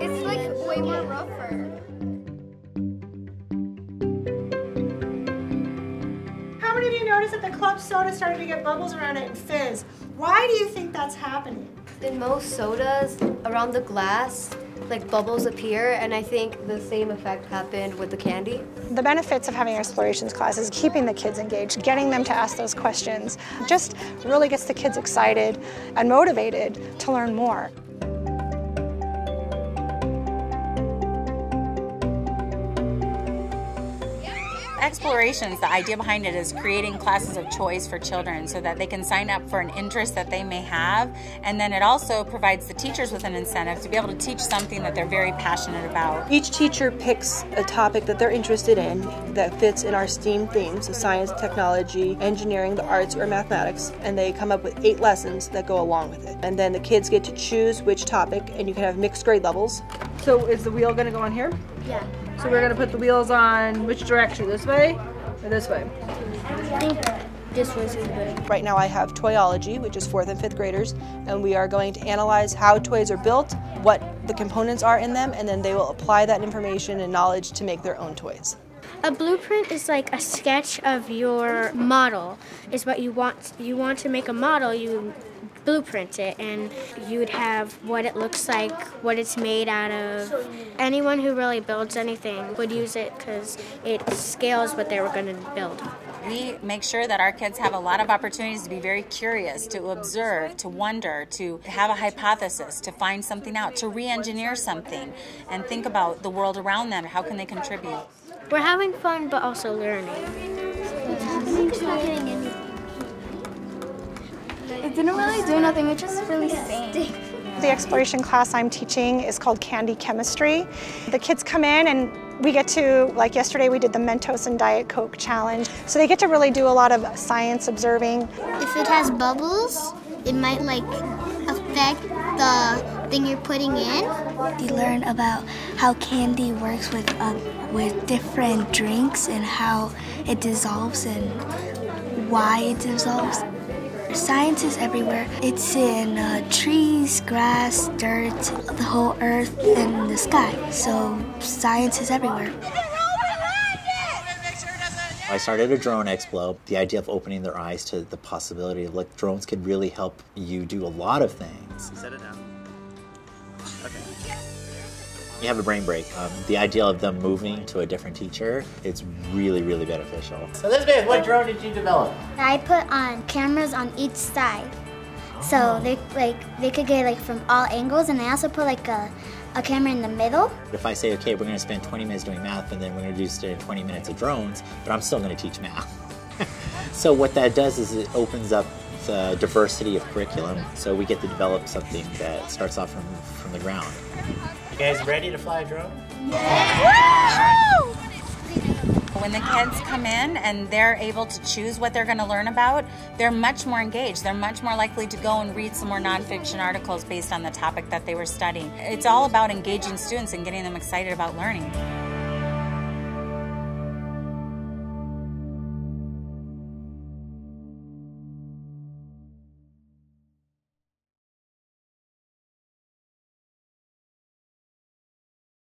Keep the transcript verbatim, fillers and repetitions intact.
It's like way more rougher. How many of you noticed that the club soda started to get bubbles around it and fizz? Why do you think that's happening? In most sodas, around the glass, like bubbles appear, and I think the same effect happened with the candy. The benefits of having explorations classes, keeping the kids engaged, getting them to ask those questions, just really gets the kids excited and motivated to learn more. Explorations, the idea behind it is creating classes of choice for children so that they can sign up for an interest that they may have, and then it also provides the teachers with an incentive to be able to teach something that they're very passionate about. Each teacher picks a topic that they're interested in that fits in our STEAM themes, so science, technology, engineering, the arts, or mathematics, and they come up with eight lessons that go along with it. And then the kids get to choose which topic, and you can have mixed grade levels. So is the wheel going to go on here? Yeah. So we're going to put the wheels on which direction? This way or this way? I think this way is good. Right now I have Toyology, which is fourth and fifth graders, and we are going to analyze how toys are built, what the components are in them, and then they will apply that information and knowledge to make their own toys. A blueprint is like a sketch of your model. Is what you want. You want to make a model, you blueprint it, and you'd have what it looks like, what it's made out of. Anyone who really builds anything would use it because it scales what they were going to build. We make sure that our kids have a lot of opportunities to be very curious, to observe, to wonder, to have a hypothesis, to find something out, to re-engineer something and think about the world around them. How can they contribute? We're having fun but also learning. What's happening to us? It didn't really do nothing, it just really sank. The exploration class I'm teaching is called Candy Chemistry. The kids come in and we get to, like yesterday we did the Mentos and Diet Coke challenge. So they get to really do a lot of science observing. If it has bubbles, it might like affect the thing you're putting in. You learn about how candy works with, um, with different drinks and how it dissolves and why it dissolves. Science is everywhere. It's in uh, trees, grass, dirt, the whole earth, and the sky. So science is everywhere. I started a drone expo. The idea of opening their eyes to the possibility of like drones can really help you do a lot of things. Set it down. Okay. You have a brain break. Um, the idea of them moving to a different teacher, it's really, really beneficial. Elizabeth, what drone did you develop? I put on cameras on each side. So they like they could get like from all angles, and I also put like a, a camera in the middle. If I say, okay, we're gonna spend twenty minutes doing math and then we're gonna do twenty minutes of drones, but I'm still gonna teach math. So what that does is it opens up the diversity of curriculum. So we get to develop something that starts off from, from the ground. You guys ready to fly a drone? Yeah! Woo! When the kids come in and they're able to choose what they're going to learn about, they're much more engaged. They're much more likely to go and read some more nonfiction articles based on the topic that they were studying. It's all about engaging students and getting them excited about learning.